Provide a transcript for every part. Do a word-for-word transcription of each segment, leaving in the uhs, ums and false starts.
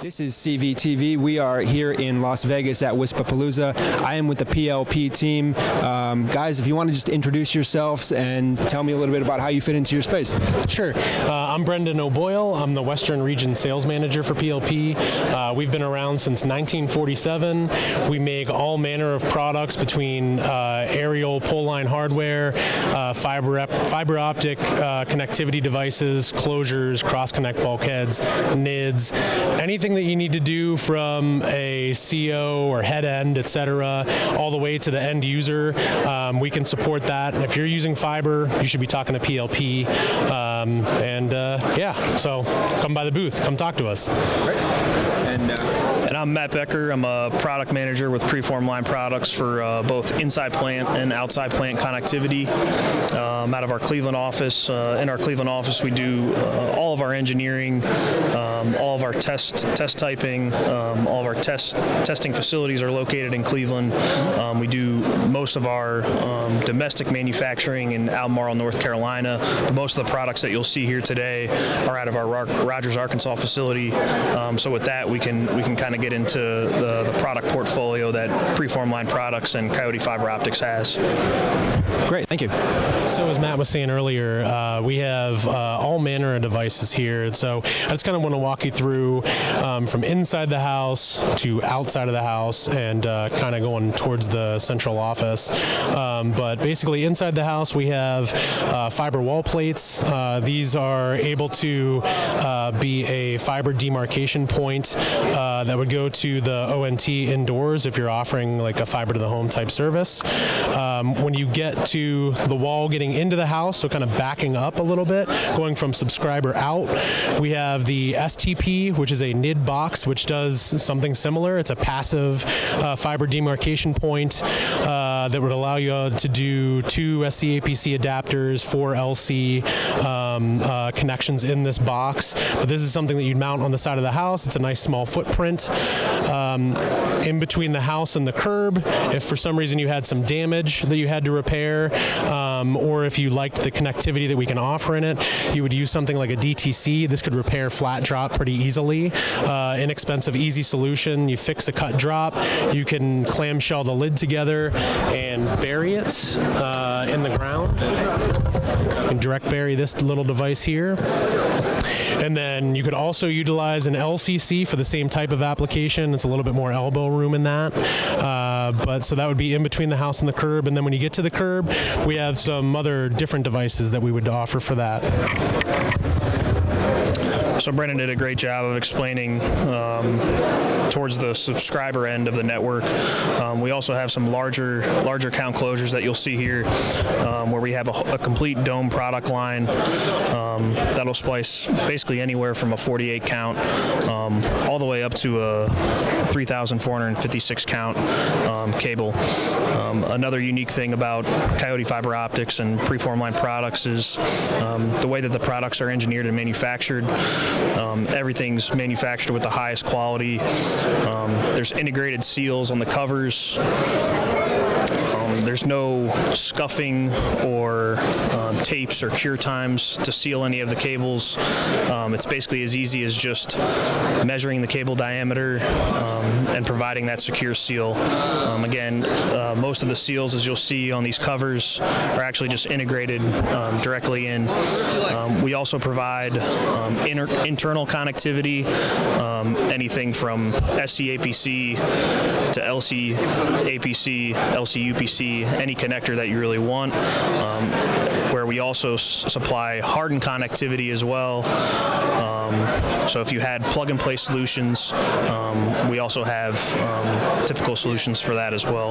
This is C V T V. We are here in Las Vegas at Wispapalooza. I am with the P L P team. Um, guys, if you want to just introduce yourselves and tell me a little bit about how you fit into your space. Sure. Uh, I'm Brendan O'Boyle. I'm the Western Region Sales Manager for P L P. Uh, we've been around since nineteen forty-seven. We make all manner of products between uh, aerial pole line hardware, uh, fiber, op fiber optic uh, connectivity devices, closures, cross-connect bulkheads, N I Ds, anything that you need to do from a C O or head end, et cetera, all the way to the end user. Um, we can support that. And if you're using fiber, you should be talking to P L P. Um, and uh, yeah, so come by the booth, come talk to us. Great. And, uh And I'm Matt Becker. I'm a product manager with Preformed Line Products for uh, both inside plant and outside plant connectivity. Um, out of our Cleveland office, uh, in our Cleveland office, we do uh, all of our engineering, um, all of our test test typing, um, all of our test testing facilities are located in Cleveland. Um, we do most of our um, domestic manufacturing in Albemarle, North Carolina. Most of the products that you'll see here today are out of our Rogers, Arkansas facility. Um, so with that, we can we can kind of get into the, the product portfolio that Preformed Line Products and Coyote Fiber Optics has. Great, thank you. So as Matt was saying earlier, uh, we have uh, all manner of devices here. So I just kind of want to walk you through um, from inside the house to outside of the house and uh, kind of going towards the central office. Um, but basically inside the house, we have uh, fiber wall plates. Uh, these are able to uh, be a fiber demarcation point uh, that would go to the O N T indoors if you're offering like a fiber to the home type service. Um, when you get to the wall getting into the house, so kind of backing up a little bit, going from subscriber out, we have the S T P, which is a N I D box, which does something similar. It's a passive uh, fiber demarcation point uh, that would allow you uh, to do two L C A P C adapters, four L C um, uh, connections in this box. But this is something that you'd mount on the side of the house. It's a nice small footprint. Um, in between the house and the curb, if for some reason you had some damage that you had to repair, um, or if you liked the connectivity that we can offer in it, you would use something like a D T C. This could repair flat drop pretty easily. Uh, inexpensive, easy solution. You fix a cut drop, you can clamshell the lid together and bury it uh, in the ground. You can direct bury this little device here. And then you could also utilize an L C C for the same type of application. It's a little bit more elbow room in that. Uh, but so that would be in between the house and the curb. And then when you get to the curb, we have some other different devices that we would offer for that. So Brendan did a great job of explaining um, towards the subscriber end of the network. Um, we also have some larger larger count closures that you'll see here um, where we have a, a complete dome product line um, that'll splice basically anywhere from a forty-eight count um, all the way up to a three thousand four hundred fifty-six count um, cable. Um, another unique thing about Coyote Fiber Optics and Preformed Line Products is um, the way that the products are engineered and manufactured. Um, everything's manufactured with the highest quality. Um, there's integrated seals on the covers. Um, there's no scuffing or um, tapes or cure times to seal any of the cables. Um, it's basically as easy as just measuring the cable diameter um, and providing that secure seal. Um, again, uh, most of the seals, as you'll see on these covers, are actually just integrated um, directly in. Um, we also provide um, inter internal connectivity, um, anything from S C A P C to L C A P C, L C U P C, any connector that you really want, um, where we also s supply hardened connectivity as well. Um, so if you had plug-and-play solutions, um, we also have um, typical solutions for that as well.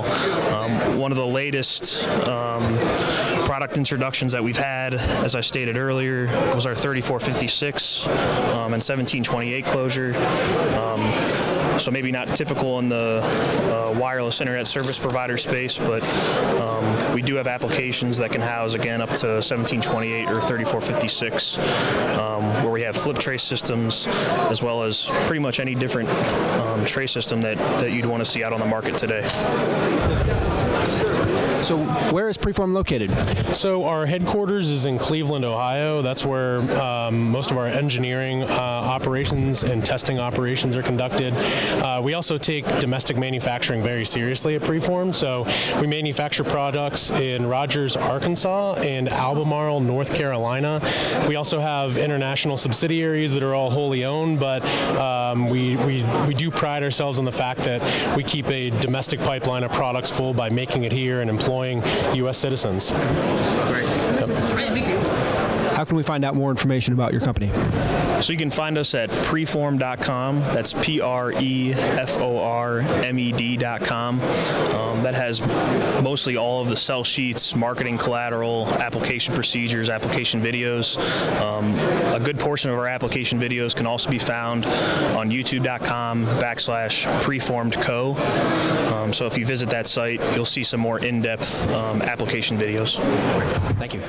Um, one of the latest um, product introductions that we've had, as I stated earlier, was our thirty-four fifty-six um, and seventeen twenty-eight closure. Um, So maybe not typical in the uh, wireless internet service provider space, but um, we do have applications that can house, again, up to seventeen twenty-eight or thirty-four fifty-six, um, where we have flip trace systems, as well as pretty much any different um, trace system that, that you'd want to see out on the market today. So where is Preform located? So our headquarters is in Cleveland, Ohio. That's where um, most of our engineering uh, operations and testing operations are conducted. Uh, we also take domestic manufacturing very seriously at Preform. So we manufacture products in Rogers, Arkansas and Albemarle, North Carolina. We also have international subsidiaries that are all wholly owned, but um, we, we, we do pride ourselves on the fact that we keep a domestic pipeline of products full by making it here and employing U S citizens. Great. Yep. How can we find out more information about your company? So you can find us at preform dot com. That's P R E F O R M E D dot com. Um, that has mostly all of the sell sheets, marketing collateral, application procedures, application videos. Um, a good portion of our application videos can also be found on youtube dot com backslash preformedco. Um, so if you visit that site, you'll see some more in-depth um, application videos. Thank you.